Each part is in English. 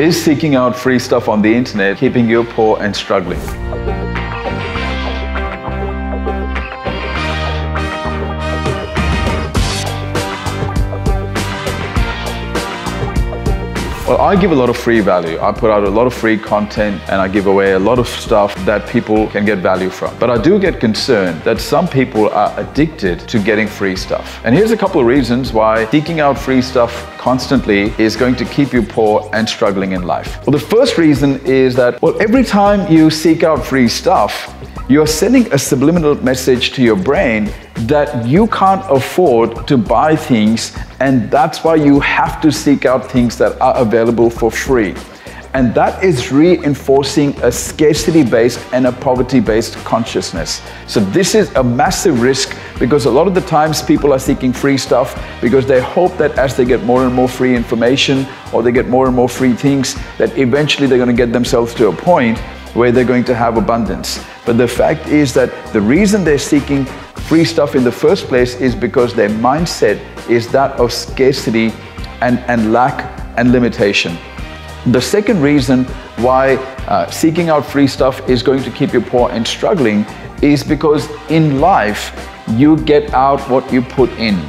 is seeking out free stuff on the internet, keeping you poor and struggling? Well, I give a lot of free value. I put out a lot of free content and I give away a lot of stuff that people can get value from. But I do get concerned that some people are addicted to getting free stuff. And here's a couple of reasons why seeking out free stuff constantly is going to keep you poor and struggling in life. Well, the first reason is that, well, every time you seek out free stuff, you're sending a subliminal message to your brain that you can't afford to buy things, and that's why you have to seek out things that are available for free. And that is reinforcing a scarcity-based and a poverty-based consciousness. So this is a massive risk, because a lot of the times people are seeking free stuff because they hope that as they get more and more free information, or they get more and more free things, that eventually they're going to get themselves to a point where they're going to have abundance. But the fact is that the reason they're seeking free stuff in the first place is because their mindset is that of scarcity and lack and limitation. The second reason why seeking out free stuff is going to keep you poor and struggling is because in life you get out what you put in.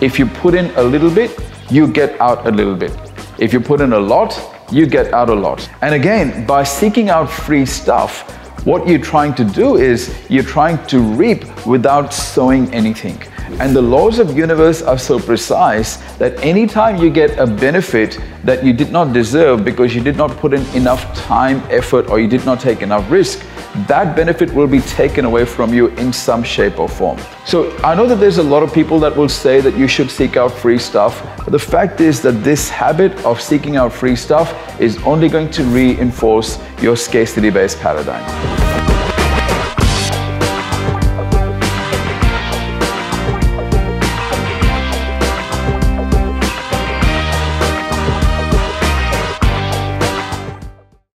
If you put in a little bit, you get out a little bit. If you put in a lot, you get out a lot. And again, by seeking out free stuff, what you're trying to do is you're trying to reap without sowing anything. And the laws of universe are so precise that anytime you get a benefit that you did not deserve because you did not put in enough time, effort, or you did not take enough risk, that benefit will be taken away from you in some shape or form. So I know that there's a lot of people that will say that you should seek out free stuff, but the fact is that this habit of seeking out free stuff is only going to reinforce your scarcity-based paradigm.